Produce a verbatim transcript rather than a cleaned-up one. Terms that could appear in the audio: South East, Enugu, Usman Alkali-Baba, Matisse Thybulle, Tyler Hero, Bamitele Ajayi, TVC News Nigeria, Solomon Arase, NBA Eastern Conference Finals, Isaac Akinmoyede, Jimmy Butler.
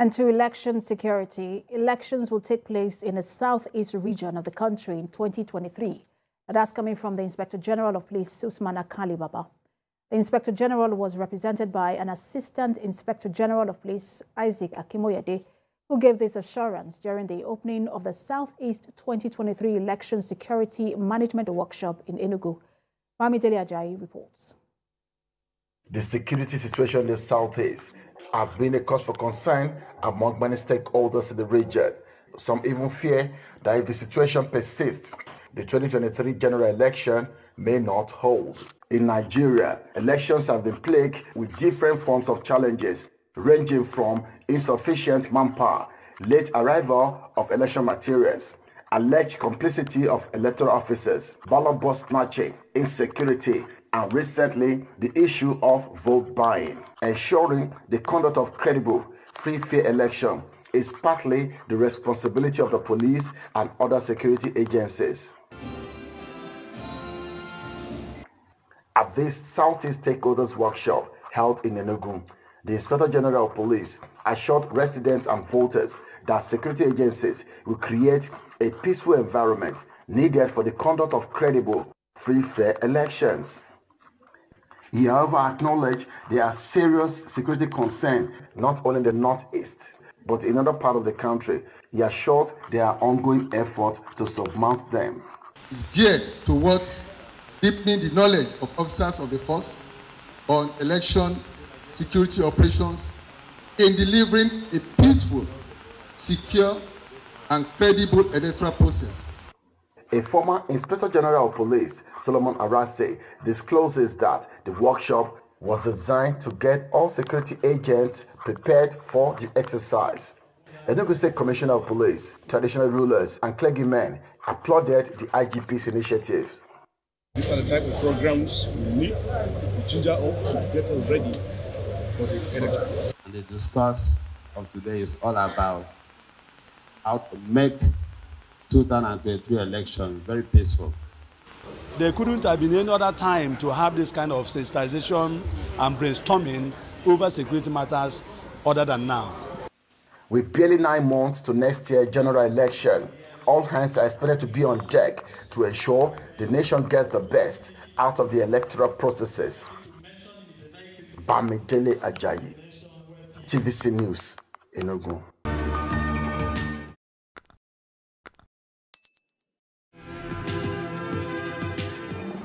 And to election security, elections will take place in the southeast region of the country in twenty twenty-three. That's coming from the Inspector General of Police, Usman Alkali-Baba. The Inspector General was represented by an Assistant Inspector General of Police, Isaac Akinmoyede, who gave this assurance during the opening of the Southeast twenty twenty-three Election Security Management Workshop in Enugu. Bamitele Ajayi reports. The security situation in the Southeast has been a cause for concern among many stakeholders in the region. Some even fear that if the situation persists, the twenty twenty-three general election may not hold. In Nigeria, elections have been plagued with different forms of challenges, ranging from insufficient manpower, late arrival of election materials, alleged complicity of electoral officers, ballot box snatching, insecurity, and recently the issue of vote buying. Ensuring the conduct of credible, free, fair election is partly the responsibility of the police and other security agencies. At this Southeast Stakeholders Workshop held in Enugu, the Inspector General of Police assured residents and voters that security agencies will create a peaceful environment needed for the conduct of credible, free, fair elections. He, however, acknowledged there are serious security concerns not only in the northeast, but in other parts of the country. He assured there are ongoing efforts to surmount them. It's geared towards deepening the knowledge of officers of the force on election security operations in delivering a peaceful, secure, and credible electoral process. A former Inspector General of Police, Solomon Arase, discloses that the workshop was designed to get all security agents prepared for the exercise. Enugu State Commissioner of Police, traditional rulers, and clergymen applauded the I G P's initiatives. These are the type of programs we need to ginger off to get us ready for the election. And the discourse of today is all about how to make two thousand twenty-three election very peaceful. There couldn't have been any other time to have this kind of sensitization and brainstorming over security matters other than now. With barely nine months to next year's general election, all hands are expected to be on deck to ensure the nation gets the best out of the electoral processes. Bamitele Ajayi, T V C News, Enugu.